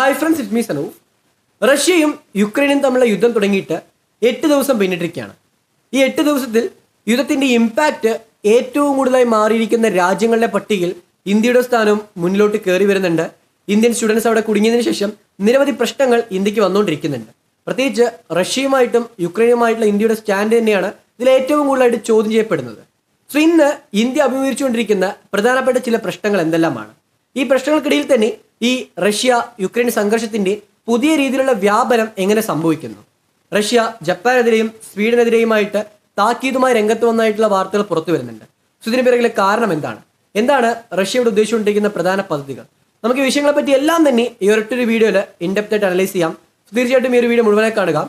Hi friends, it me Sanu. റഷ്യയും യുക്രൈനും തമ്മിലുള്ള യുദ്ധം തുടങ്ങിയിട്ട് 8 ദിവസം പിന്നിട്ടിരിക്കുകയാണ്. ഈ 8 ദിവസത്തിൽ യുദ്ധത്തിൻ്റെ ഇമ്പാക്റ്റ് ഏറ്റവും കൂടുതലായി മാറിയിരിക്കുന്ന രാജ്യങ്ങളുടെ പട്ടികയിൽ ഇന്ത്യയുടെ സ്ഥാനവും മുന്നിലോട്ട് കയറി വരുന്നുണ്ട്. ഇന്ത്യൻ സ്റ്റുഡൻസ് അവിടെ കുടുങ്ങിയതിന് ശേഷം നിരവധി പ്രശ്നങ്ങൾ ഇന്ത്യക്ക് വന്നുകൊണ്ടിരിക്കുന്നുണ്ട്. പ്രത്യേകിച്ച് റഷ്യയുമായിട്ടും യുക്രൈനുമായിട്ടുള്ള ഇന്ത്യയുടെ സ്റ്റാൻഡ് തന്നെയാണ് ഇതിൽ ഏറ്റവും കൂടുതലായിട്ട് ചോദ്യം ചെയ്യപ്പെടുന്നത്. സോ ഇന്ന് ഇന്ത്യ അഭിമുഖീകരിച്ചുകൊണ്ടിരിക്കുന്ന പ്രധാനപ്പെട്ട ചില പ്രശ്നങ്ങൾ എന്തെല്ലാമാണ്? ഈ പ്രശ്നങ്ങൾക്കിടയിൽ തന്നെ ഈ റഷ്യ യുക്രൈൻ സംഘർഷത്തിൻ്റെ പുതിയ രീതിയിലുള്ള വ്യാപനം എങ്ങനെ സംഭവിക്കുന്നു? റഷ്യ ജപ്പാനെതിരെയും സ്വീഡനെതിരെയുമായിട്ട് താക്കീതുമായി രംഗത്ത് വന്നായിട്ടുള്ള വാർത്തകൾ പുറത്തു വരുന്നുണ്ട്. സോ ഇതിന് പിറകിലെ കാരണം എന്താണ്? എന്താണ് റഷ്യയുടെ ഉദ്ദേശിച്ചുകൊണ്ടിരിക്കുന്ന പ്രധാന പദ്ധതികൾ? നമുക്ക് ഈ വിഷയങ്ങളെപ്പറ്റി എല്ലാം തന്നെ ഈ ഒരൊറ്റൊരു വീഡിയോയിൽ ഇൻഡെപ്തായിട്ട് അനലൈസ് ചെയ്യാം. തീർച്ചയായിട്ടും ഈ ഒരു വീഡിയോ മുഴുവനായി കാണുക.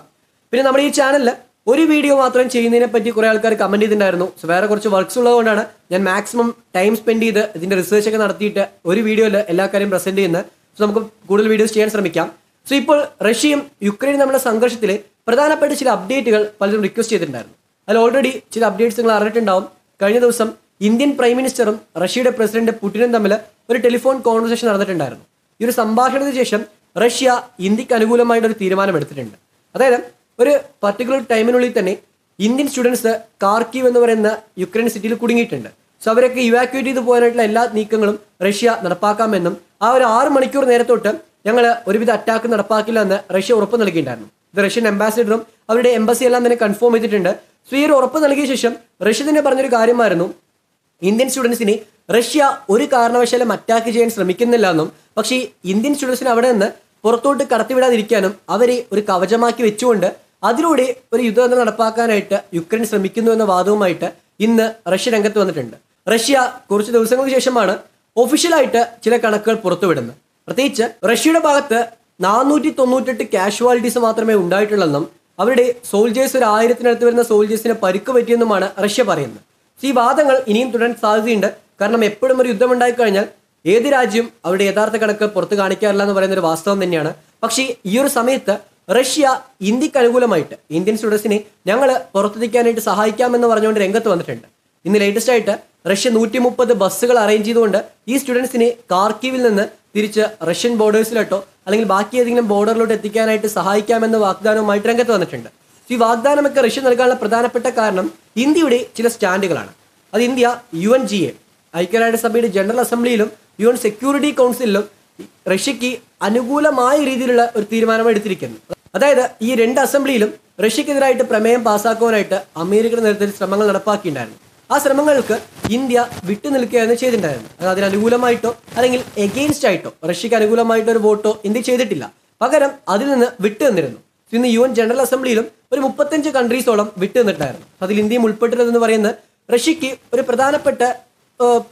പിന്നെ നമ്മുടെ ഈ ചാനലിൽ ഒരു വീഡിയോ മാത്രം ചെയ്യുന്നതിനെ പറ്റി കുറേ ആൾക്കാർ കമൻറ്റ് ചെയ്തിട്ടുണ്ടായിരുന്നു. സോ വേറെ കുറച്ച് വർക്ക്സ് ഉള്ളതുകൊണ്ടാണ് ഞാൻ മാക്സിമം ടൈം സ്പെൻഡ് ചെയ്ത് ഇതിൻ്റെ റിസർച്ച് ഒക്കെ നടത്തിയിട്ട് ഒരു വീഡിയോയിൽ എല്ലാ കാര്യം പ്രസൻറ്റ് ചെയ്യുന്നത്. സോ നമുക്ക് കൂടുതൽ വീഡിയോസ് ചെയ്യാൻ ശ്രമിക്കാം. സോ ഇപ്പോൾ റഷ്യയും യുക്രൈനും നമ്മുടെ സംഘർഷത്തിൽ പ്രധാനപ്പെട്ട ചില അപ്ഡേറ്റുകൾ പലരും റിക്വസ്റ്റ് ചെയ്തിട്ടുണ്ടായിരുന്നു. അതിൽ ഓൾറെഡി ചില അപ്ഡേറ്റ്സ് നിങ്ങൾ അറിഞ്ഞിട്ടുണ്ടാവും. കഴിഞ്ഞ ദിവസം ഇന്ത്യൻ പ്രൈം മിനിസ്റ്ററും റഷ്യയുടെ പ്രസിഡന്റ് പുടിനും തമ്മിൽ ഒരു ടെലിഫോൺ കോൺവെർസേഷൻ നടന്നിട്ടുണ്ടായിരുന്നു. ഈ ഒരു സംഭാഷണത്തിന് ശേഷം റഷ്യ ഇന്ത്യക്ക് അനുകൂലമായിട്ടൊരു തീരുമാനമെടുത്തിട്ടുണ്ട്. അതായത് ഒരു പർട്ടിക്കുലർ ടൈമിനുള്ളിൽ തന്നെ ഇന്ത്യൻ സ്റ്റുഡൻസ് കാർക്കീവ് എന്ന് പറയുന്ന യുക്രൈൻ സിറ്റിയിൽ കുടുങ്ങിയിട്ടുണ്ട്. സോ അവരൊക്കെ ഇവാക്യുവേറ്റ് ചെയ്ത് പോകാനായിട്ടുള്ള എല്ലാ നീക്കങ്ങളും റഷ്യ നടപ്പാക്കാമെന്നും ആ ഒരു 6 മണിക്കൂർ നേരത്തോട്ട് ഞങ്ങൾ ഒരുവിധ അറ്റാക്ക് നടപ്പാക്കില്ല എന്ന് റഷ്യ ഉറപ്പ് നൽകിയിട്ടുണ്ടായിരുന്നു. ഇത് റഷ്യൻ അംബാസിഡറും അവരുടെ എംബസി എല്ലാം തന്നെ കൺഫേം ചെയ്തിട്ടുണ്ട്. സോ ഈ ഒരു ഉറപ്പ് നൽകിയ ശേഷം റഷ്യ തന്നെ പറഞ്ഞൊരു കാര്യമായിരുന്നു, ഇന്ത്യൻ സ്റ്റുഡൻസിനെ റഷ്യ ഒരു കാരണവശാലും അറ്റാക്ക് ചെയ്യാൻ ശ്രമിക്കുന്നില്ല എന്നും, പക്ഷേ ഇന്ത്യൻ സ്റ്റുഡൻസിന് അവിടെ നിന്ന് പുറത്തോട്ട് കടത്തിവിടാതിരിക്കാനും അവരെ ഒരു കവചമാക്കി വെച്ചുകൊണ്ട് അതിലൂടെ ഒരു യുദ്ധം നടപ്പാക്കാനായിട്ട് യുക്രൈൻ ശ്രമിക്കുന്നു എന്ന വാദവുമായിട്ട് ഇന്ന് റഷ്യ രംഗത്ത് വന്നിട്ടുണ്ട്. റഷ്യ കുറച്ച് ദിവസങ്ങൾക്ക് ശേഷമാണ് ഒഫീഷ്യലായിട്ട് ചില കണക്കുകൾ പുറത്തുവിടുന്നത്. പ്രത്യേകിച്ച് റഷ്യയുടെ ഭാഗത്ത് 498 കാഷ്വാലിറ്റീസ് മാത്രമേ ഉണ്ടായിട്ടുള്ളെന്നും അവരുടെ സോൾജേഴ്സ് ഒരു 1000-നടുത്ത് വരുന്ന സോൾജേഴ്സിന് പരുക്ക് പറ്റിയെന്നുമാണ് റഷ്യ പറയുന്നത്. ഈ വാദങ്ങൾ ഇനിയും തുടരാൻ സാധ്യതയുണ്ട്. കാരണം എപ്പോഴും ഒരു യുദ്ധം ഉണ്ടായിക്കഴിഞ്ഞാൽ ഏത് രാജ്യവും അവരുടെ യഥാർത്ഥ കണക്ക് പുറത്ത് കാണിക്കാറില്ല എന്ന് പറയുന്നൊരു വാസ്തവം തന്നെയാണ്. പക്ഷേ ഈ ഒരു സമയത്ത് റഷ്യ ഇന്ത്യക്ക് അനുകൂലമായിട്ട് ഇന്ത്യൻ സ്റ്റുഡൻസിനെ ഞങ്ങൾ പുറത്തെത്തിക്കാനായിട്ട് സഹായിക്കാമെന്ന് പറഞ്ഞുകൊണ്ട് രംഗത്ത് വന്നിട്ടുണ്ട്. ഇന്ന് ലേറ്റസ്റ്റ് ആയിട്ട് റഷ്യ 130 ബസ്സുകൾ അറേഞ്ച് ചെയ്തുകൊണ്ട് ഈ സ്റ്റുഡൻസിനെ കാർക്കീവിൽ നിന്ന് തിരിച്ച് റഷ്യൻ ബോർഡേഴ്സിലോട്ടോ അല്ലെങ്കിൽ ബാക്കി ഏതെങ്കിലും ബോർഡറിലോട്ട് എത്തിക്കാനായിട്ട് സഹായിക്കാമെന്ന വാഗ്ദാനവുമായിട്ട് രംഗത്ത് വന്നിട്ടുണ്ട്. ഈ വാഗ്ദാനമൊക്കെ റഷ്യ നൽകാനുള്ള പ്രധാനപ്പെട്ട കാരണം ഇന്ത്യയുടെ ചില സ്റ്റാൻഡുകളാണ്. അത് ഇന്ത്യ UNGA ഐക്യരാഷ്ട്രസഭയുടെ ജനറൽ അസംബ്ലിയിലും UN സെക്യൂരിറ്റി കൗൺസിലിലും റഷ്യക്ക് അനുകൂലമായ രീതിയിലുള്ള ഒരു തീരുമാനം എടുത്തിരിക്കുന്നു. അതായത് ഈ 2 അസംബ്ലിയിലും റഷ്യക്കെതിരായിട്ട് പ്രമേയം പാസ്സാക്കുവാനായിട്ട് അമേരിക്കയുടെ നേതൃത്വത്തിൽ ശ്രമങ്ങൾ നടപ്പാക്കിയിട്ടുണ്ടായിരുന്നു. ആ ശ്രമങ്ങൾക്ക് ഇന്ത്യ വിട്ടുനിൽക്കുകയാണ് ചെയ്തിട്ടുണ്ടായിരുന്നു. അത് അതിനനുകൂലമായിട്ടോ അല്ലെങ്കിൽ എഗെയിൻസ്റ്റ് ആയിട്ടോ റഷ്യക്ക് അനുകൂലമായിട്ടോ ഒരു വോട്ടോ ഇന്ത്യ ചെയ്തിട്ടില്ല. പകരം അതിൽ നിന്ന് വിട്ടു നിന്നിരുന്നു. ഇന്ന് UN ജനറൽ അസംബ്ലിയിലും ഒരു 35 കൺട്രീസോളം വിട്ടു നിന്നിട്ടായിരുന്നു. അതിൽ ഇന്ത്യയും ഉൾപ്പെട്ടിരുന്നെന്ന് പറയുന്നത് റഷ്യക്ക് ഒരു പ്രധാനപ്പെട്ട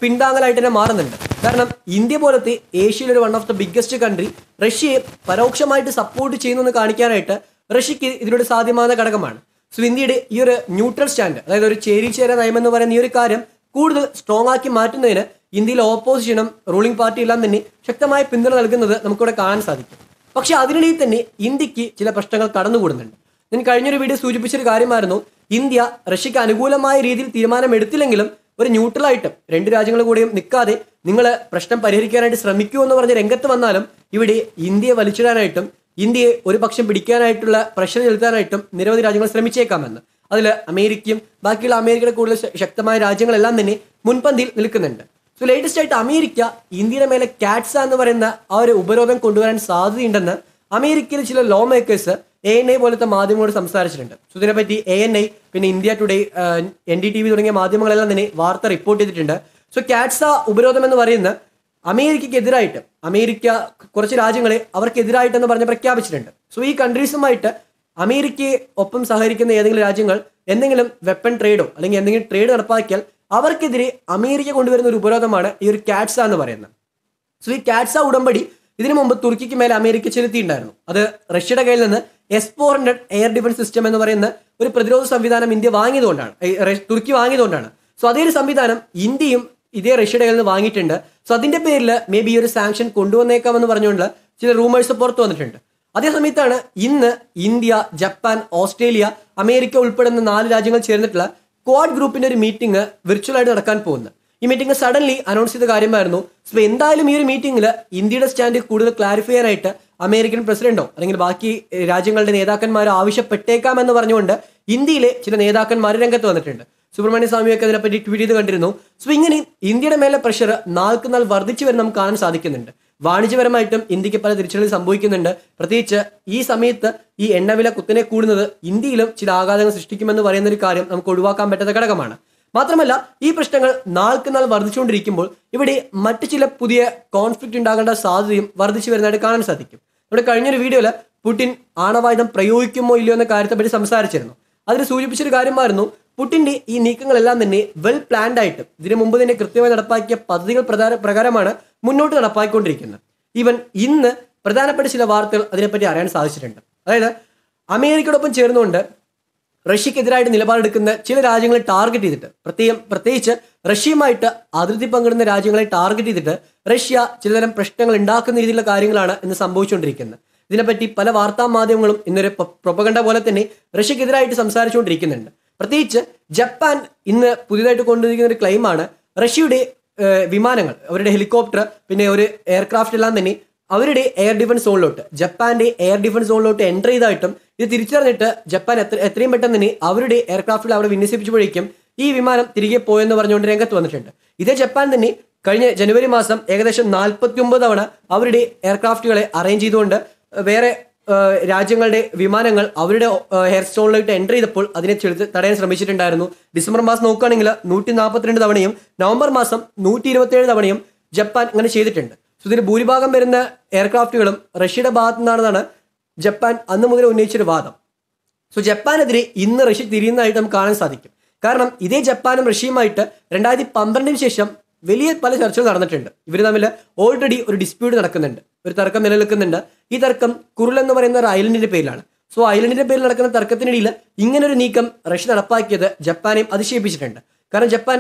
പിന്താങ്ങലായിട്ട് തന്നെ മാറുന്നുണ്ട്. കാരണം ഇന്ത്യ പോലത്തെ ഏഷ്യയിലൊരു 1 ഓഫ് ദ ബിഗ്ഗസ്റ്റ് കൺട്രി റഷ്യയെ പരോക്ഷമായിട്ട് സപ്പോർട്ട് ചെയ്യുന്നെന്ന് കാണിക്കാനായിട്ട് റഷ്യക്ക് ഇതിലൂടെ സാധ്യമാകുന്ന ഘടകമാണ്. സോ ഇന്ത്യയുടെ ഈ ഒരു ന്യൂട്രൽ സ്റ്റാൻഡ്, അതായത് ഒരു ചേരിചേര നയമെന്ന് പറയുന്ന ഈ ഒരു കാര്യം കൂടുതൽ സ്ട്രോങ് ആക്കി മാറ്റുന്നതിന് ഇന്ത്യയിലെ ഓപ്പോസിഷനും റൂളിംഗ് പാർട്ടിയെല്ലാം തന്നെ ശക്തമായ പിന്തുണ നൽകുന്നത് നമുക്കിവിടെ കാണാൻ സാധിക്കും. പക്ഷേ അതിനിടയിൽ തന്നെ ഇന്ത്യക്ക് ചില പ്രശ്നങ്ങൾ കടന്നുകൂടുന്നുണ്ട്. ഞാൻ കഴിഞ്ഞൊരു വീഡിയോ സൂചിപ്പിച്ചൊരു കാര്യമായിരുന്നു, ഇന്ത്യ റഷ്യക്ക് അനുകൂലമായ രീതിയിൽ തീരുമാനമെടുത്തില്ലെങ്കിലും ഒരു ന്യൂട്രലായിട്ടും 2 രാജ്യങ്ങൾ കൂടെയും നിൽക്കാതെ നിങ്ങൾ പ്രശ്നം പരിഹരിക്കാനായിട്ട് ശ്രമിക്കൂ എന്ന് പറഞ്ഞ് രംഗത്ത് വന്നാലും ഇവിടെ ഇന്ത്യയെ വലിച്ചിടാനായിട്ടും ഇന്ത്യയെ ഒരു പക്ഷം പിടിക്കാനായിട്ടുള്ള പ്രഷർ ചെലുത്താനായിട്ടും നിരവധി രാജ്യങ്ങൾ ശ്രമിച്ചേക്കാമെന്ന്. അതിൽ അമേരിക്കയും ബാക്കിയുള്ള അമേരിക്കയുടെ കൂടുതൽ ശക്തമായ രാജ്യങ്ങളെല്ലാം തന്നെ മുൻപന്തിയിൽ നിൽക്കുന്നുണ്ട്. സോ ലേറ്റസ്റ്റ് ആയിട്ട് അമേരിക്ക ഇന്ത്യയുടെ മേലെ കാറ്റ്സ എന്ന് പറയുന്ന ആ ഒരു ഉപരോധം കൊണ്ടുവരാൻ സാധ്യതയുണ്ടെന്ന് അമേരിക്കയിലെ ചില ലോ മേക്കേഴ്സ് ANI പോലത്തെ മാധ്യമങ്ങളോട് സംസാരിച്ചിട്ടുണ്ട്. സോ ഇതിനെപ്പറ്റി ANI പിന്നെ ഇന്ത്യ ടുഡേ, NDTV തുടങ്ങിയ മാധ്യമങ്ങളെല്ലാം തന്നെ വാർത്ത റിപ്പോർട്ട് ചെയ്തിട്ടുണ്ട്. സോ കാറ്റ്സ ഉപരോധം എന്ന് പറയുന്ന അമേരിക്കക്കെതിരായിട്ട് അമേരിക്ക കുറച്ച് രാജ്യങ്ങളെ അവർക്കെതിരായിട്ടെന്ന് പറഞ്ഞ് പ്രഖ്യാപിച്ചിട്ടുണ്ട്. സോ ഈ കൺട്രീസുമായിട്ട് അമേരിക്കയെ ഒപ്പം സഹകരിക്കുന്ന ഏതെങ്കിലും രാജ്യങ്ങൾ എന്തെങ്കിലും വെപ്പൺ ട്രേഡോ അല്ലെങ്കിൽ എന്തെങ്കിലും ട്രേഡ് നടപ്പാക്കിയാൽ അവർക്കെതിരെ അമേരിക്ക കൊണ്ടുവരുന്ന ഒരു ഉപരോധമാണ് ഈ ഒരു കാറ്റ്സ എന്ന് പറയുന്നത്. സോ ഈ കാറ്റ്സ ഉടമ്പടി ഇതിനു മുമ്പ് തുർക്കിക്ക് മേലെ അമേരിക്ക ചെലുത്തിയിട്ടുണ്ടായിരുന്നു. അത് റഷ്യയുടെ കയ്യിൽ നിന്ന് S-400 എയർ ഡിഫൻസ് സിസ്റ്റം എന്ന് പറയുന്ന ഒരു പ്രതിരോധ സംവിധാനം ഇന്ത്യ വാങ്ങിയതുകൊണ്ടാണ്, തുർക്കി വാങ്ങിയതുകൊണ്ടാണ്. സോ അതേ ഒരു സംവിധാനം ഇന്ത്യയും ഇതേ റഷ്യയുടെ കയ്യിൽ നിന്ന് വാങ്ങിയിട്ടുണ്ട്. സോ അതിന്റെ പേരിൽ മേ ബി ഒരു സാങ്ഷൻ കൊണ്ടുവന്നേക്കാമെന്ന് പറഞ്ഞുകൊണ്ട് ചില റൂമേഴ്സ് പുറത്തു വന്നിട്ടുണ്ട്. അതേസമയത്താണ് ഇന്ന് ഇന്ത്യ, ജപ്പാൻ, ഓസ്ട്രേലിയ, അമേരിക്ക ഉൾപ്പെടുന്ന 4 രാജ്യങ്ങൾ ചേർന്നിട്ടുള്ള ക്വാഡ് ഗ്രൂപ്പിന്റെ ഒരു മീറ്റിംഗ് വിർച്വലായിട്ട് നടക്കാൻ പോകുന്നത്. ഈ മീറ്റിംഗ് സഡൻലി അനൗൺസ് ചെയ്ത കാര്യമായിരുന്നു. സോ എന്തായാലും ഈ ഒരു മീറ്റിംഗിൽ ഇന്ത്യയുടെ സ്റ്റാൻഡ് കൂടുതൽ ക്ലാരിഫൈ ചെയ്യാനായിട്ട് അമേരിക്കൻ പ്രസിഡന്റോ അല്ലെങ്കിൽ ബാക്കി രാജ്യങ്ങളുടെ നേതാക്കന്മാരോ ആവശ്യപ്പെട്ടേക്കാമെന്ന് പറഞ്ഞുകൊണ്ട് ഇന്ത്യയിലെ ചില നേതാക്കന്മാർ രംഗത്ത് വന്നിട്ടുണ്ട്. സുബ്രഹ്മണ്യ സ്വാമിയൊക്കെ അതിനെപ്പറ്റി ട്വീറ്റ് ചെയ്ത് കണ്ടിരുന്നു. സോ ഇങ്ങനെ ഇന്ത്യയുടെ മേലെ പ്രഷർ നാൾക്ക് നാൾ വർദ്ധിച്ചു വരെ നമുക്ക് കാണാൻ സാധിക്കുന്നുണ്ട്. വാണിജ്യപരമായിട്ടും ഇന്ത്യക്ക് പല തിരിച്ചടികൾ സംഭവിക്കുന്നുണ്ട്. പ്രത്യേകിച്ച് ഈ സമയത്ത് ഈ എണ്ണവില കുത്തനെ കൂടുന്നത് ഇന്ത്യയിലും ചില ആഘാതങ്ങൾ സൃഷ്ടിക്കുമെന്ന് പറയുന്ന ഒരു കാര്യം നമുക്ക് ഒഴിവാക്കാൻ പറ്റാത്ത ഘടകമാണ്. മാത്രമല്ല ഈ പ്രശ്നങ്ങൾ നാൾക്ക് നാൾ വർദ്ധിച്ചുകൊണ്ടിരിക്കുമ്പോൾ ഇവിടെ മറ്റു ചില പുതിയ കോൺഫ്ലിക്റ്റ് ഉണ്ടാകേണ്ട സാധ്യതയും വർദ്ധിച്ചു വരുന്നതായിട്ട് കാണാൻ സാധിക്കും. ഇവിടെ കഴിഞ്ഞൊരു വീഡിയോയിൽ പുടിൻ ആണവായുധം പ്രയോഗിക്കുമോ ഇല്ലയോ എന്ന കാര്യത്തെപ്പറ്റി സംസാരിച്ചിരുന്നു. അതിന് സൂചിപ്പിച്ചൊരു കാര്യമായിരുന്നു പുടിൻ്റെ ഈ നീക്കങ്ങളെല്ലാം തന്നെ വെൽ പ്ലാൻഡ് ആയിട്ട് ഇതിനു മുമ്പ് തന്നെ കൃത്യമായി നടപ്പാക്കിയ പദ്ധതികൾ പ്രകാരമാണ് മുന്നോട്ട് നടപ്പാക്കിക്കൊണ്ടിരിക്കുന്നത്. ഈവൻ ഇന്ന് പ്രധാനപ്പെട്ട ചില വാർത്തകൾ അതിനെപ്പറ്റി അറിയാൻ സാധിച്ചിട്ടുണ്ട്. അതായത് അമേരിക്കയോടൊപ്പം ചേർന്നുകൊണ്ട് റഷ്യക്കെതിരായിട്ട് നിലപാടെടുക്കുന്ന ചില രാജ്യങ്ങളെ ടാർഗറ്റ് ചെയ്തിട്ട് പ്രത്യേകിച്ച് റഷ്യയുമായിട്ട് അതിർത്തി പങ്കിടുന്ന രാജ്യങ്ങളെ ടാർഗറ്റ് ചെയ്തിട്ട് റഷ്യ ചിലതരം പ്രശ്നങ്ങൾ ഉണ്ടാക്കുന്ന രീതിയിലുള്ള കാര്യങ്ങളാണ് ഇന്ന് സംഭവിച്ചുകൊണ്ടിരിക്കുന്നത്. ഇതിനെപ്പറ്റി പല വാർത്താ മാധ്യമങ്ങളും ഇന്നൊരു പ്രൊപ്പഗണ്ട പോലെ തന്നെ റഷ്യക്കെതിരായിട്ട് സംസാരിച്ചുകൊണ്ടിരിക്കുന്നുണ്ട്. പ്രത്യേകിച്ച് ജപ്പാൻ ഇന്ന് പുതിയതായിട്ട് കൊണ്ടുവന്നിരിക്കുന്ന ഒരു ക്ലെയിമാണ് റഷ്യയുടെ വിമാനങ്ങൾ, അവരുടെ ഹെലികോപ്റ്റർ, പിന്നെ ഒരു എയർക്രാഫ്റ്റ് എല്ലാം തന്നെ അവരുടെ എയർ ഡിഫൻസ് സോണിലോട്ട്, ജപ്പാന്റെ എയർ ഡിഫൻസ് സോണിലോട്ട് എൻ്റർ ചെയ്തായിട്ടും ഇത് തിരിച്ചറിഞ്ഞിട്ട് ജപ്പാൻ എത്രയും പെട്ടെന്ന് തന്നെ അവരുടെ എയർക്രാഫ്റ്റിൽ അവിടെ വിന്യസിപ്പിച്ചപ്പോഴേക്കും ഈ വിമാനം തിരികെ പോയെന്ന് പറഞ്ഞുകൊണ്ട് രംഗത്ത് വന്നിട്ടുണ്ട്. ഇതേ ജപ്പാൻ തന്നെ കഴിഞ്ഞ ജനുവരി മാസം ഏകദേശം 49 തവണ അവരുടെ എയർക്രാഫ്റ്റുകളെ അറേഞ്ച് ചെയ്തുകൊണ്ട് വേറെ രാജ്യങ്ങളുടെ വിമാനങ്ങൾ അവരുടെ എയർ സോണിലോട്ട് എൻ്റർ ചെയ്തപ്പോൾ അതിനെ തടയാൻ ശ്രമിച്ചിട്ടുണ്ടായിരുന്നു. ഡിസംബർ മാസം നോക്കുകയാണെങ്കിൽ 142 തവണയും നവംബർ മാസം 127 തവണയും ജപ്പാൻ അങ്ങനെ ചെയ്തിട്ടുണ്ട്. സോ ഇതിന് ഭൂരിഭാഗം വരുന്ന എയർക്രാഫ്റ്റുകളും റഷ്യയുടെ ഭാഗത്തു നിന്നാണെന്നാണ് ജപ്പാൻ അന്ന് മുതൽ ഉന്നയിച്ചൊരു വാദം. സോ ജപ്പാനെതിരെ ഇന്ന് റഷ്യ തിരിയുന്നതായിട്ട് നമുക്ക് കാണാൻ സാധിക്കും. കാരണം ഇതേ ജപ്പാനും റഷ്യയുമായിട്ട് 2012 ശേഷം വലിയ പല ചർച്ചകൾ നടന്നിട്ടുണ്ട്. ഇവർ തമ്മിൽ ഓൾറെഡി ഒരു ഡിസ്പ്യൂട്ട് നടക്കുന്നുണ്ട്, ഒരു തർക്കം നിലനിൽക്കുന്നുണ്ട്. ഈ തർക്കം കുറിൽ എന്ന് പറയുന്ന ഒരു ഐലൻഡിന്റെ പേരിലാണ്. സോ ഐലൻഡിന്റെ പേരിൽ നടക്കുന്ന തർക്കത്തിനിടയിൽ ഇങ്ങനൊരു നീക്കം റഷ്യ നടപ്പാക്കിയത് ജപ്പാനെയും അതിശയിപ്പിച്ചിട്ടുണ്ട്. കാരണം ജപ്പാൻ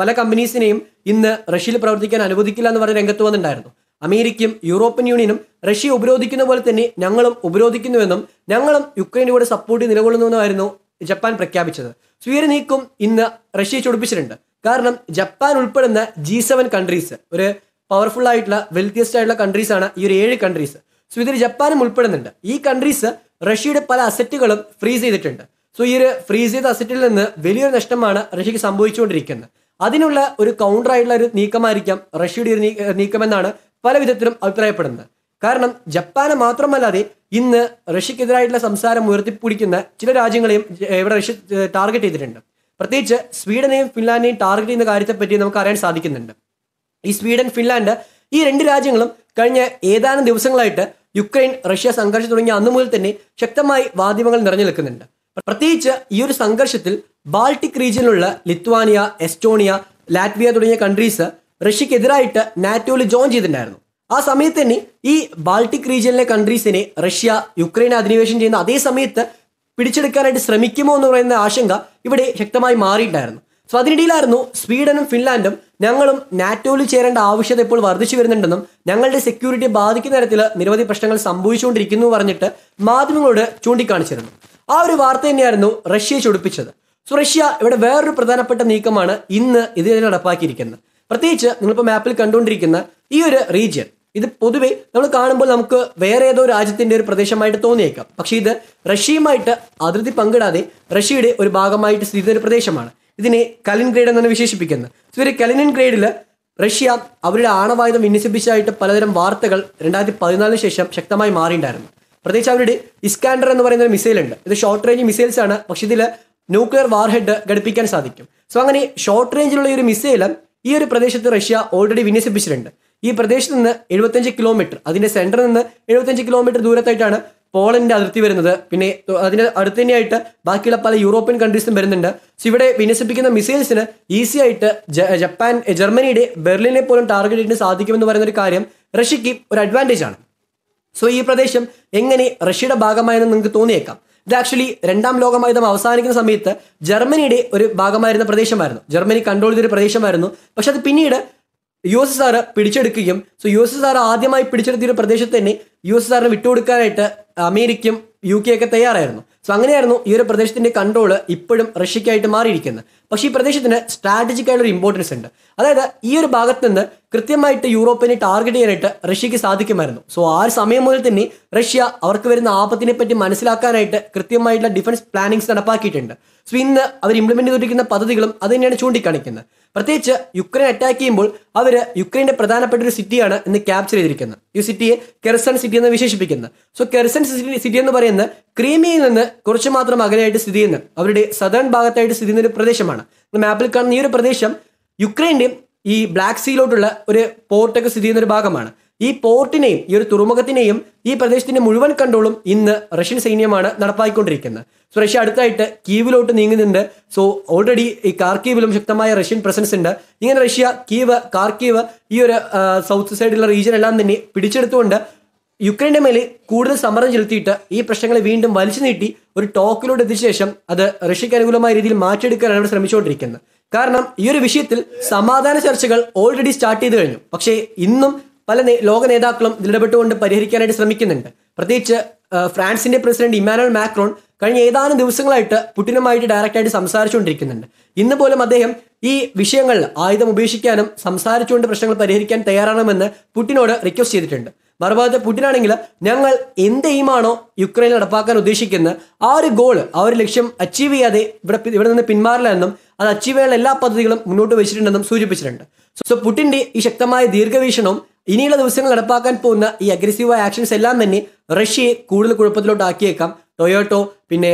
പല കമ്പനീസിനെയും ഇന്ന് റഷ്യയിൽ പ്രവർത്തിക്കാൻ അനുവദിക്കില്ല എന്ന് പറഞ്ഞ രംഗത്ത് വന്നിട്ടുണ്ടായിരുന്നു. അമേരിക്കയും യൂറോപ്യൻ യൂണിയനും റഷ്യയെ ഉപരോധിക്കുന്ന പോലെ തന്നെ ഞങ്ങളും ഉപരോധിക്കുന്നുവെന്നും ഞങ്ങളും യുക്രൈൻ്റെ കൂടെ സപ്പോർട്ട് ചെയ്ത് നിലകൊള്ളുന്നുവെന്നുമായിരുന്നു ജപ്പാൻ പ്രഖ്യാപിച്ചത്. സ്വീയ നീക്കം ഇന്ന് റഷ്യയെ ചൊടിപ്പിച്ചിട്ടുണ്ട്. കാരണം ജപ്പാൻ ഉൾപ്പെടുന്ന G7 കൺട്രീസ്, ഒരു പവർഫുൾ ആയിട്ടുള്ള വെൽത്തിയസ്റ്റ് ആയിട്ടുള്ള കൺട്രീസാണ് ഈ ഒരു 7 കൺട്രീസ്. സോ ഇതിൽ ജപ്പാനും ഉൾപ്പെടുന്നുണ്ട്. ഈ കൺട്രീസ് റഷ്യയുടെ പല അസറ്റുകളും ഫ്രീസ് ചെയ്തിട്ടുണ്ട്. സോ ഈ ഒരു ഫ്രീസ് ചെയ്ത അസറ്റിൽ നിന്ന് വലിയൊരു നഷ്ടമാണ് റഷ്യക്ക് സംഭവിച്ചുകൊണ്ടിരിക്കുന്നത്. അതിനുള്ള ഒരു കൗണ്ടറായിട്ടുള്ള ഒരു നീക്കമായിരിക്കാം റഷ്യയുടെ ഒരു നീക്കമെന്നാണ് പല വിധത്തിലും അഭിപ്രായപ്പെടുന്നത്. കാരണം ജപ്പാന് മാത്രമല്ലാതെ ഇന്ന് റഷ്യക്കെതിരായിട്ടുള്ള സംസാരം ഉയർത്തിപ്പിടിക്കുന്ന ചില രാജ്യങ്ങളെയും ഇവിടെ റഷ്യ ടാർഗറ്റ് ചെയ്തിട്ടുണ്ട്. പ്രത്യേകിച്ച് സ്വീഡനെയും ഫിൻലാൻഡിനെയും ടാർഗറ്റ് ചെയ്യുന്ന കാര്യത്തെപ്പറ്റി നമുക്ക് അറിയാൻ സാധിക്കുന്നുണ്ട്. ഈ സ്വീഡൻ, ഫിൻലാൻഡ് ഈ രണ്ട് രാജ്യങ്ങളും കഴിഞ്ഞ ഏതാനും ദിവസങ്ങളായിട്ട് യുക്രൈൻ റഷ്യ സംഘർഷം തുടങ്ങിയ അന്നു മുതൽ തന്നെ ശക്തമായി വാദങ്ങൾ നിറഞ്ഞു നിൽക്കുന്നുണ്ട്. പ്രത്യേകിച്ച് ഈ ഒരു സംഘർഷത്തിൽ ബാൾട്ടിക് റീജിയനിലുള്ള ലിത്വാനിയ, എസ്റ്റോണിയ, ലാറ്റ്വിയ തുടങ്ങിയ കൺട്രീസ് റഷ്യക്കെതിരായിട്ട് നാറ്റോയിൽ ജോയിൻ ചെയ്തിട്ടുണ്ടായിരുന്നു. ആ സമയത്ത് തന്നെ ഈ ബാൾട്ടിക് റീജിയനിലെ കൺട്രീസിനെ റഷ്യ യുക്രൈനെ അധിനിവേശം ചെയ്യുന്ന അതേ സമയത്ത് പിടിച്ചെടുക്കാനായിട്ട് ശ്രമിക്കുമോ എന്ന് പറയുന്ന ആശങ്ക ഇവിടെ ശക്തമായി മാറിയിട്ടായിരുന്നു. സോ അതിനിടയിലായിരുന്നു സ്വീഡനും ഫിൻലാൻഡും ഞങ്ങളും നാറ്റോയിൽ ചേരേണ്ട ആവശ്യകത ഇപ്പോൾ വർദ്ധിച്ചു വരുന്നുണ്ടെന്നും ഞങ്ങളുടെ സെക്യൂരിറ്റിയെ ബാധിക്കുന്ന തരത്തിൽ നിരവധി പ്രശ്നങ്ങൾ സംഭവിച്ചുകൊണ്ടിരിക്കുന്നു പറഞ്ഞിട്ട് മാധ്യമങ്ങളോട് ചൂണ്ടിക്കാണിച്ചിരുന്നു. ആ ഒരു വാർത്ത തന്നെയായിരുന്നു റഷ്യയെ ചൊടിപ്പിച്ചത്. സോ റഷ്യ ഇവിടെ വേറൊരു പ്രധാനപ്പെട്ട നീക്കമാണ് ഇന്ന് ഇതിനെ നടപ്പാക്കിയിരിക്കുന്നത്. പ്രത്യേകിച്ച് നിങ്ങളിപ്പോൾ മാപ്പിൽ കണ്ടുകൊണ്ടിരിക്കുന്ന ഈ ഒരു റീജിയൻ, ഇത് പൊതുവെ നമ്മൾ കാണുമ്പോൾ നമുക്ക് വേറെ ഏതോ രാജ്യത്തിൻ്റെ ഒരു പ്രദേശമായിട്ട് തോന്നിയേക്കാം. പക്ഷേ ഇത് റഷ്യയുമായിട്ട് അതിർത്തി പങ്കിടാതെ റഷ്യയുടെ ഒരു ഭാഗമായിട്ട് സ്ഥിതി ചെയ്യുന്ന ഒരു പ്രദേശമാണ്. ഇതിനെ കലിൻഗ്രേഡ് എന്നാണ് വിശേഷിപ്പിക്കുന്നത്. സോ ഇവർ കലിനിൻഗ്രേഡിൽ റഷ്യ അവരുടെ ആണവായുധം വിന്യസിപ്പിച്ചായിട്ട് പലതരം വാർത്തകൾ 2014 ശേഷം ശക്തമായി മാറിയിട്ടുണ്ടായിരുന്നു. പ്രത്യേകിച്ച് അവരുടെ ഇസ്കാൻഡർ എന്ന് പറയുന്ന ഒരു മിസൈലുണ്ട്. ഇത് ഷോർട്ട് റേഞ്ച് മിസൈൽസ് ആണ്, പക്ഷേ ഇതിൽ ന്യൂക്ലിയർ വാർഹെഡ് ഘടിപ്പിക്കാൻ സാധിക്കും. സോ അങ്ങനെ ഷോർട്ട് റേഞ്ചിലുള്ള ഈ ഒരു മിസൈൽ ഈ ഒരു പ്രദേശത്ത് റഷ്യ ഓൾറെഡി വിന്യസിപ്പിച്ചിട്ടുണ്ട്. ഈ പ്രദേശത്ത് നിന്ന് 75 കിലോമീറ്റർ, അതിൻ്റെ സെൻറ്ററിൽ നിന്ന് 75 കിലോമീറ്റർ ദൂരത്തായിട്ടാണ് പോളണ്ടിൻ്റെ അതിർത്തി വരുന്നത്. പിന്നെ അതിൻ്റെ അടുത്ത് തന്നെയായിട്ട് ബാക്കിയുള്ള പല യൂറോപ്യൻ കൺട്രീസും വരുന്നുണ്ട്. സോ ഇവിടെ വിന്യസിപ്പിക്കുന്ന മിസൈൽസിന് ഈസി ആയിട്ട് ജപ്പാൻ, ജർമ്മനിയുടെ ബെർലിനെ പോലും ടാർഗറ്റ് ചെയ്യാൻ സാധിക്കുമെന്ന് പറയുന്നൊരു കാര്യം റഷ്യക്ക് ഒരു അഡ്വാൻറ്റേജ് ആണ്. സോ ഈ പ്രദേശം എങ്ങനെ റഷ്യയുടെ ഭാഗമായെന്ന് നിങ്ങൾക്ക് തോന്നിയേക്കാം. ഇത് ആക്ച്വലി രണ്ടാം ലോകമായുധം അവസാനിക്കുന്ന സമയത്ത് ജർമ്മനിയുടെ ഒരു ഭാഗമായിരുന്ന പ്രദേശമായിരുന്നു. ജർമ്മനി കൺട്രോൾ ചെയ്തൊരു പ്രദേശമായിരുന്നു. പക്ഷെ അത് പിന്നീട് USSR പിടിച്ചെടുക്കുകയും സോ USSR ആദ്യമായി പിടിച്ചെടുത്തിയൊരു പ്രദേശത്ത് തന്നെ USSRന് വിട്ടുകൊടുക്കാനായിട്ട് അമേരിക്കയും UK ഒക്കെ തയ്യാറായിരുന്നു. സോ അങ്ങനെയായിരുന്നു ഈ ഒരു പ്രദേശത്തിൻ്റെ കൺട്രോൾ ഇപ്പോഴും റഷ്യക്കായിട്ട് മാറിയിരിക്കുന്നത്. പക്ഷേ ഈ പ്രദേശത്തിന് സ്ട്രാറ്റജിക് ആയിട്ടൊരു ഇമ്പോർട്ടൻസ് ഉണ്ട്. അതായത് ഈ ഒരു ഭാഗത്ത് നിന്ന് കൃത്യമായിട്ട് യൂറോപ്പിനെ ടാർഗറ്റ് ചെയ്യാനായിട്ട് റഷ്യക്ക് സാധിക്കുമായിരുന്നു. സോ ആ ഒരു സമയം മുതൽ തന്നെ റഷ്യ അവർക്ക് വരുന്ന ആപത്തിനെ പറ്റി മനസ്സിലാക്കാനായിട്ട് കൃത്യമായിട്ടുള്ള ഡിഫൻസ് പ്ലാനിങ്സ് നടപ്പാക്കിയിട്ടുണ്ട്. സോ ഇന്ന് അവർ ഇംപ്ലിമെൻറ്റ് ചെയ്തിരിക്കുന്ന പദ്ധതികളും അത് തന്നെയാണ് ചൂണ്ടിക്കാണിക്കുന്നത്. പ്രത്യേകിച്ച് യുക്രൈൻ അറ്റാക്ക് ചെയ്യുമ്പോൾ അവർ യുക്രൈൻ്റെ പ്രധാനപ്പെട്ട ഒരു സിറ്റിയാണ് ഇന്ന് ക്യാപ്ചർ ചെയ്തിരിക്കുന്നത്. ഈ സിറ്റിയെ കെർസൺ സിറ്റി എന്ന് വിശേഷിപ്പിക്കുന്നത്. സോ കെർസൺ സിറ്റി എന്ന് പറയുന്നത് ക്രീമിയയിൽ നിന്ന് കുറച്ച് മാത്രം അകലെയായിട്ട് സ്ഥിതി ചെയ്യുന്ന, അവരുടെ സദേൺ ഭാഗത്തായിട്ട് സ്ഥിതി ചെയ്യുന്ന ഒരു പ്രദേശമാണ്. മാപ്പിൽ കാണുന്ന ഈ ഒരു പ്രദേശം യുക്രൈൻ്റെയും ഈ ബ്ലാക്ക് സീയിലോട്ടുള്ള ഒരു പോർട്ടൊക്കെ സ്ഥിതി ചെയ്യുന്ന ഒരു ഭാഗമാണ്. ഈ പോർട്ടിനെയും ഈ ഒരു തുറമുഖത്തിനെയും ഈ പ്രദേശത്തിൻ്റെ മുഴുവൻ കൺട്രോളും ഇന്ന് റഷ്യൻ സൈന്യമാണ് നടപ്പാക്കിക്കൊണ്ടിരിക്കുന്നത്. സോ റഷ്യ അടുത്തായിട്ട് കീവിലോട്ട് നീങ്ങുന്നുണ്ട്. സോ ഓൾറെഡി ഈ കാർക്കീവിലും ശക്തമായ റഷ്യൻ പ്രസൻസ് ഉണ്ട്. ഇങ്ങനെ റഷ്യ കീവ്, കാർക്കീവ്, ഈ ഒരു സൗത്ത് സൈഡിലുള്ള റീജിയൻ എല്ലാം തന്നെ പിടിച്ചെടുത്തുകൊണ്ട് യുക്രൈൻ്റെ മേലെ കൂടുതൽ സമ്മർദ്ദം ചെലുത്തിയിട്ട് ഈ പ്രശ്നങ്ങളെ വീണ്ടും വലിച്ചു നീട്ടി ഒരു ടോക്കിലോട്ട് എത്തിച്ച ശേഷം അത് റഷ്യക്ക് അനുകൂലമായ രീതിയിൽ മാറ്റിയെടുക്കാനാണ് അവർ ശ്രമിച്ചുകൊണ്ടിരിക്കുന്നത്. കാരണം ഈ ഒരു വിഷയത്തിൽ സമാധാന ചർച്ചകൾ ഓൾറെഡി സ്റ്റാർട്ട് ചെയ്തു കഴിഞ്ഞു. പക്ഷേ ഇന്നും പല ലോക നേതാക്കളും ഇതിലിടപെട്ടുകൊണ്ട് പരിഹരിക്കാനായിട്ട് ശ്രമിക്കുന്നുണ്ട്. പ്രത്യേകിച്ച് ഫ്രാൻസിന്റെ പ്രസിഡന്റ് ഇമ്മാനുവൽ മാക്രോൺ കഴിഞ്ഞ ഏതാനും ദിവസങ്ങളായിട്ട് പുടിനുമായിട്ട് ഡയറക്റ്റായിട്ട് സംസാരിച്ചുകൊണ്ടിരിക്കുന്നുണ്ട്. ഇന്ന് പോലും അദ്ദേഹം ഈ വിഷയങ്ങൾ ആയുധം ഉപേക്ഷിക്കാനും സംസാരിച്ചുകൊണ്ട് പ്രശ്നങ്ങൾ പരിഹരിക്കാൻ തയ്യാറാണെന്ന് പുടിനോട് റിക്വസ്റ്റ് ചെയ്തിട്ടുണ്ട്. മറുഭാഗത്ത് പുടിനാണെങ്കിൽ ഞങ്ങൾ എന്ത് എയിമാണോ യുക്രൈനിൽ നടപ്പാക്കാൻ ഉദ്ദേശിക്കുന്നത് ആ ഒരു ഗോള്, ആ ഒരു ലക്ഷ്യം അച്ചീവ് ചെയ്യാതെ ഇവിടെ നിന്ന് പിന്മാറില്ല എന്നും അത് അച്ചീവ് ചെയ്യാനുള്ള എല്ലാ പദ്ധതികളും മുന്നോട്ട് വെച്ചിട്ടുണ്ടെന്നും സൂചിപ്പിച്ചിട്ടുണ്ട്. സോ പുടിന്റെ ഈ ശക്തമായ ദീർഘവീക്ഷണം ഇനിയുള്ള ദിവസങ്ങൾ നടപ്പാക്കാൻ പോകുന്ന ഈ അഗ്രസീവായ ആക്ഷൻസ് എല്ലാം തന്നെ റഷ്യയെ കൂടുതൽ കുഴപ്പത്തിലോട്ട് ആക്കിയേക്കാം. ടൊയോട്ടോ, പിന്നെ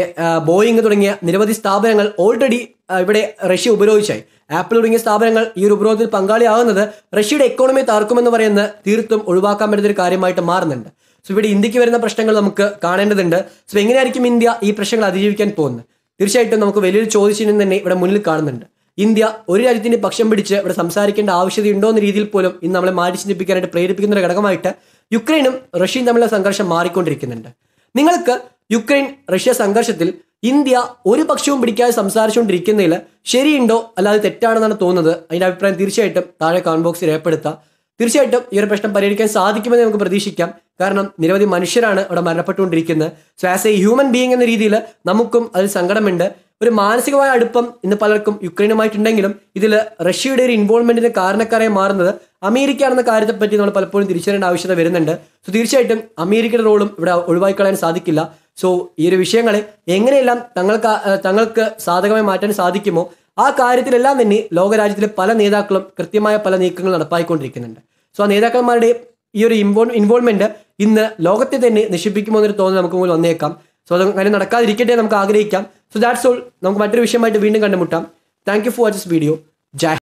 ബോയിങ് തുടങ്ങിയ നിരവധി സ്ഥാപനങ്ങൾ ഓൾറെഡി ഇവിടെ റഷ്യ ഉപരോധിച്ചായി. ആപ്പിൾ തുടങ്ങിയ സ്ഥാപനങ്ങൾ ഈ ഒരു ഉപരോധത്തിൽ പങ്കാളിയാകുന്നത് റഷ്യയുടെ എക്കോണമിയെ താർക്കുമെന്ന് പറയുന്നത് തീർത്തും ഒഴിവാക്കാൻ പറ്റുന്ന ഒരു കാര്യമായിട്ട് മാറുന്നുണ്ട്. സോ ഇവിടെ ഇന്ത്യക്ക് വരുന്ന പ്രശ്നങ്ങൾ നമുക്ക് കാണേണ്ടതുണ്ട്. സോ എങ്ങനെയായിരിക്കും ഇന്ത്യ ഈ പ്രശ്നങ്ങൾ അതിജീവിക്കാൻ പോകുന്നത്? തീർച്ചയായിട്ടും നമുക്ക് വലിയൊരു ചോദ്യചിഹ്നം തന്നെ ഇവിടെ മുന്നിൽ കാണുന്നുണ്ട്. ഇന്ത്യ ഒരു രാജ്യത്തിൻ്റെ പക്ഷം പിടിച്ച് ഇവിടെ സംസാരിക്കേണ്ട ആവശ്യതയുണ്ടോ എന്ന രീതിയിൽ പോലും ഇന്ന് നമ്മളെ മാറ്റി ചിന്തിപ്പിക്കാനായിട്ട് പ്രേരിപ്പിക്കുന്ന ഒരു ഘടകമായിട്ട് യുക്രൈനും റഷ്യയും തമ്മിലുള്ള സംഘർഷം മാറിക്കൊണ്ടിരിക്കുന്നുണ്ട്. നിങ്ങൾക്ക് യുക്രൈൻ റഷ്യ സംഘർഷത്തിൽ ഇന്ത്യ ഒരു പക്ഷവും പിടിക്കാതെ സംസാരിച്ചുകൊണ്ടിരിക്കുന്നതിൽ ശരിയുണ്ടോ അല്ലാതെ തെറ്റാണെന്നാണ് തോന്നുന്നത്? അതിൻ്റെ അഭിപ്രായം തീർച്ചയായിട്ടും താഴെ കമന്റ് ബോക്സിൽ രേഖപ്പെടുത്താം. തീർച്ചയായിട്ടും ഈ ഒരു പ്രശ്നം പരിഹരിക്കാൻ സാധിക്കുമെന്ന് നമുക്ക് പ്രതീക്ഷിക്കാം. കാരണം നിരവധി മനുഷ്യരാണ് അവിടെ മരണപ്പെട്ടുകൊണ്ടിരിക്കുന്നത്. So as a human being എന്ന രീതിയിൽ നമുക്കും അതിൽ സങ്കടമുണ്ട്. ഒരു മാനസികമായ അടുപ്പം ഇന്ന് പലർക്കും യുക്രൈനുമായിട്ടുണ്ടെങ്കിലും ഇതിൽ റഷ്യയുടെ ഒരു ഇൻവോൾവ്മെന്റിന് കാരണക്കാരായി മാറുന്നത് അമേരിക്കയാണെന്ന കാര്യത്തെപ്പറ്റി നമ്മൾ പലപ്പോഴും തിരിച്ചറിയേണ്ട ആവശ്യകത വരുന്നുണ്ട്. സോ തീർച്ചയായിട്ടും അമേരിക്കയുടെ റോളും ഇവിടെ ഒഴിവാക്കിക്കളയാൻ സാധിക്കില്ല. സോ ഈ ഒരു വിഷയങ്ങളെ എങ്ങനെയെല്ലാം തങ്ങൾക്ക് സാധകമായി മാറ്റാൻ സാധിക്കുമോ ആ കാര്യത്തിലെല്ലാം തന്നെ ലോകരാജ്യത്തിലെ പല നേതാക്കളും കൃത്യമായ പല നീക്കങ്ങൾ നടപ്പായിക്കൊണ്ടിരിക്കുന്നുണ്ട്. സോ ആ നേതാക്കന്മാരുടെ ഈ ഒരു ഇൻവോൾവ്മെന്റ് ഇന്ന് ലോകത്തെ തന്നെ നശിപ്പിക്കുമോ എന്നൊരു തോന്നൽ നമുക്ക് മുന്നിൽ വന്നേക്കാം. സോ അത് അങ്ങനെ നടക്കാതിരിക്കട്ടെ നമുക്ക് ആഗ്രഹിക്കാം. So that's all. നമുക്ക് മറ്റൊരു വിഷയമായിട്ട് വീണ്ടും കണ്ടുമുട്ടാം. Thank you for watch this video. Jai.